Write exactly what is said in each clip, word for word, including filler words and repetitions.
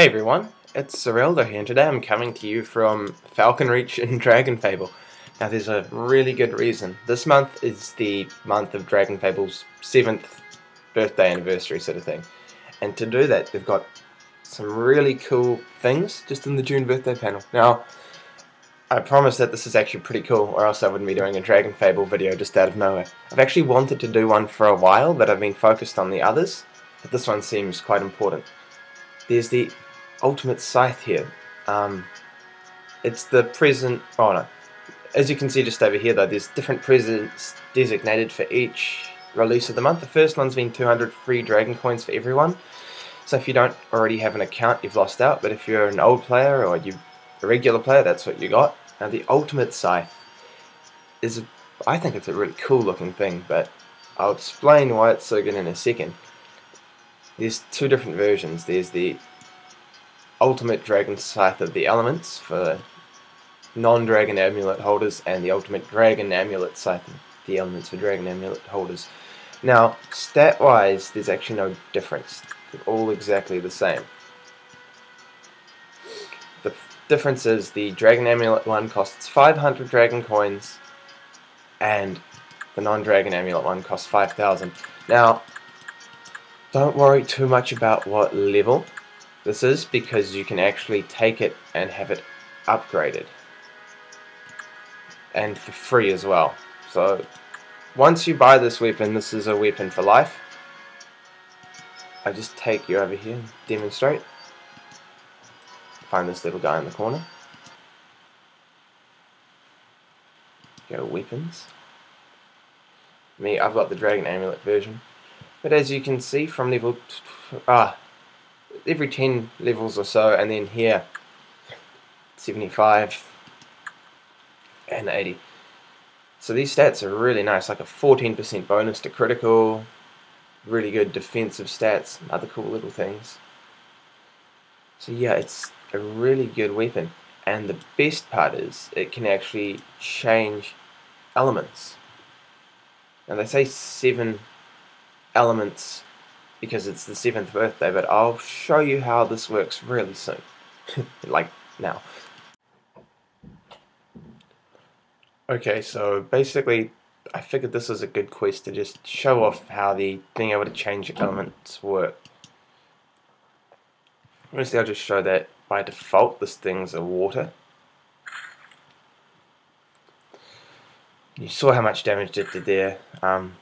Hey everyone, it's Zereldo here, and today I'm coming to you from Falcon Reach in Dragonfable. Now there's a really good reason. This month is the month of Dragonfable's seventh birthday anniversary sort of thing. And to do that, they've got some really cool things just in the June birthday panel. Now, I promise that this is actually pretty cool, or else I wouldn't be doing a Dragonfable video just out of nowhere. I've actually wanted to do one for a while, but I've been focused on the others, but this one seems quite important. There's the Ultimate Scythe here. Um, it's the present. Oh no. As you can see just over here though, there's different presents designated for each release of the month. The first one's been two hundred free Dragon Coins for everyone. So if you don't already have an account, you've lost out. But if you're an old player or you a regular player, that's what you got. Now the Ultimate Scythe is, a, I think it's a really cool looking thing, but I'll explain why it's so good in a second. There's two different versions. There's the Ultimate Dragon Scythe of the Elements for non-Dragon Amulet holders, and the Ultimate Dragon Amulet Scythe of the Elements for Dragon Amulet holders. Now, stat-wise, there's actually no difference. They're all exactly the same. The difference is the Dragon Amulet one costs five hundred Dragon Coins, and the non-Dragon Amulet one costs five thousand. Now, don't worry too much about what level this is, because you can actually take it and have it upgraded, and for free as well. So once you buy this weapon, this is a weapon for life. I just take you over here and demonstrate. Find this little guy in the corner. Go weapons. Me, I've got the Dragon Amulet version. But as you can see, from level ah. every ten levels or so, and then here seventy-five and eighty. So these stats are really nice, like a fourteen percent bonus to critical, really good defensive stats, and other cool little things. So yeah, it's a really good weapon, and the best part is it can actually change elements. And they say seven elements because it's the seventh birthday, but I'll show you how this works really soon. Like, now. Okay, so basically, I figured this was a good quest to just show off how the being able to change elements work. Mostly I'll just show that by default this thing's a water. You saw how much damage it did there. Um,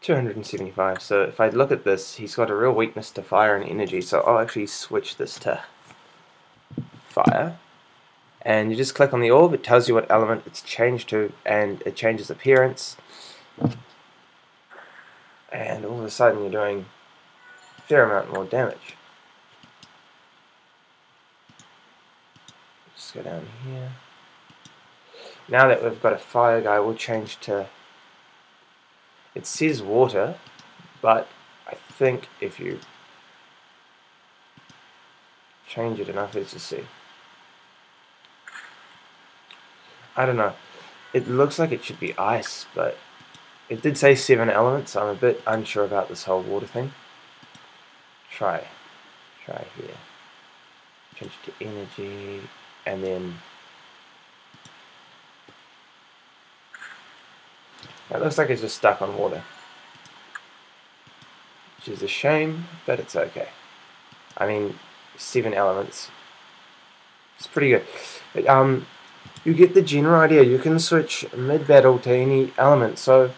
two hundred seventy-five, so if I look at this, he's got a real weakness to fire and energy, so I'll actually switch this to fire. And you just click on the orb, it tells you what element it's changed to, and it changes appearance. And all of a sudden you're doing a fair amount more damage. Just go down here. Now that we've got a fire guy, we'll change to... It says water, but I think if you change it enough, let's just see. I don't know. It looks like it should be ice, but it did say seven elements. I'm a bit unsure about this whole water thing. Try. Try here. Change it to energy, and then... It looks like it's just stuck on water, which is a shame, but it's okay. I mean, seven elements. It's pretty good. But, um, you get the general idea. You can switch mid-battle to any element. So,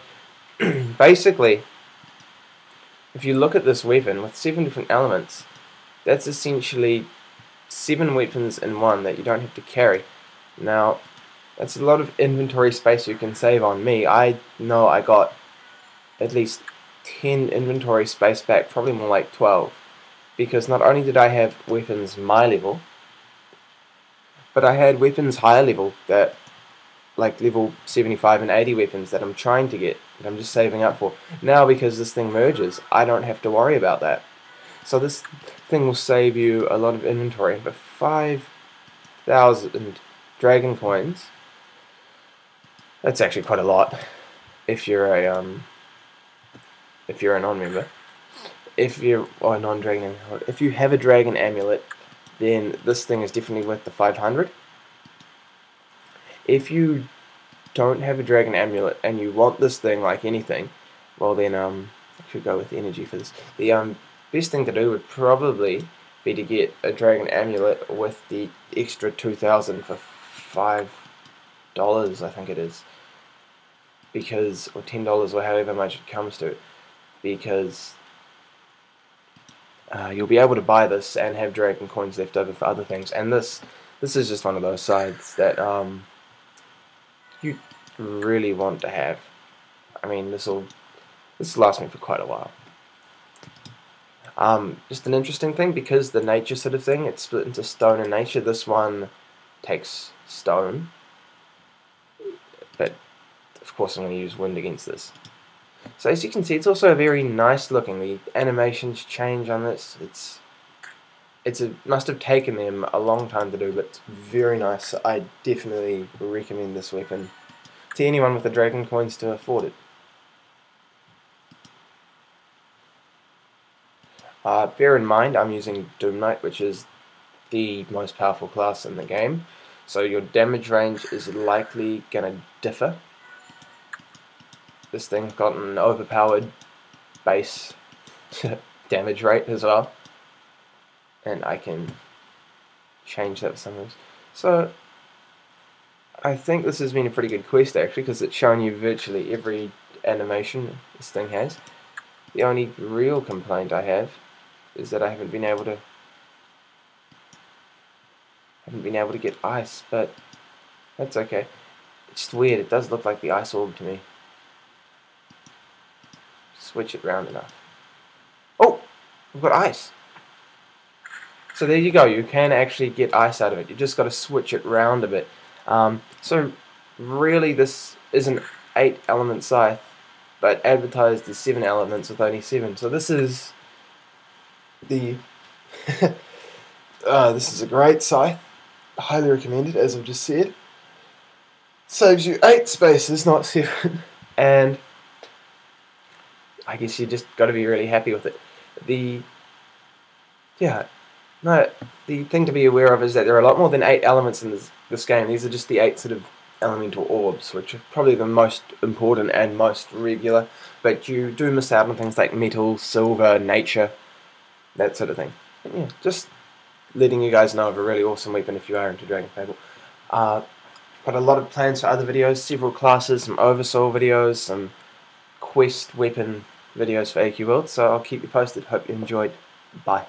basically, if you look at this weapon with seven different elements, that's essentially seven weapons in one that you don't have to carry. Now, that's a lot of inventory space you can save on me. I know I got at least ten inventory space back, probably more like twelve. Because not only did I have weapons my level, but I had weapons higher level, that like level seventy-five and eighty weapons that I'm trying to get, that I'm just saving up for. Now because this thing merges, I don't have to worry about that. So this thing will save you a lot of inventory. But five thousand Dragon Coins, that's actually quite a lot if you're a um, if you're a non-member. if you're oh, non-dragon amulet, if you have a dragon amulet, then this thing is definitely worth the five hundred. If you don't have a dragon amulet and you want this thing like anything, well then um I should go with energy for this. The um best thing to do would probably be to get a dragon amulet with the extra two thousand for five dollars I think it is, because or ten dollars or however much it comes to, because uh, you'll be able to buy this and have dragon coins left over for other things. And this this is just one of those sides that um you really want to have. I mean, this will this will last me for quite a while. Um, just an interesting thing, because the nature sort of thing, it's split into stone and nature. This one takes stone, but of course I'm going to use wind against this. So as you can see, it's also very nice looking. The animations change on this. It's it's a, must have taken them a long time to do, but it's very nice. I definitely recommend this weapon to anyone with the Dragon Coins to afford it. Uh, bear in mind, I'm using Doom Knight, which is the most powerful class in the game, so your damage range is likely going to differ. This thing's got an overpowered base damage rate as well, and I can change that sometimes. So I think this has been a pretty good quest actually, because it's shown you virtually every animation this thing has. The only real complaint I have is that I haven't been able to haven't been able to get ice, but that's okay. It's just weird, it does look like the ice orb to me. Switch it round enough. Oh! We've got ice! So there you go, you can actually get ice out of it. You just gotta switch it round a bit. Um, so really this is an eight element scythe, but advertised as seven elements with only seven. So this is the Uh, this is a great scythe, highly recommended, as I've just said. Saves you eight spaces, not seven, and I guess you just got to be really happy with it. The yeah, no, the thing to be aware of is that there are a lot more than eight elements in this, this game. These are just the eight sort of elemental orbs, which are probably the most important and most regular, but you do miss out on things like metal, silver, nature, that sort of thing. But yeah, just letting you guys know of a really awesome weapon if you are into Dragonfable. Uh, got a lot of plans for other videos, several classes, some Oversoul videos, some quest weapon videos for A Q World, so I'll keep you posted. Hope you enjoyed. Bye.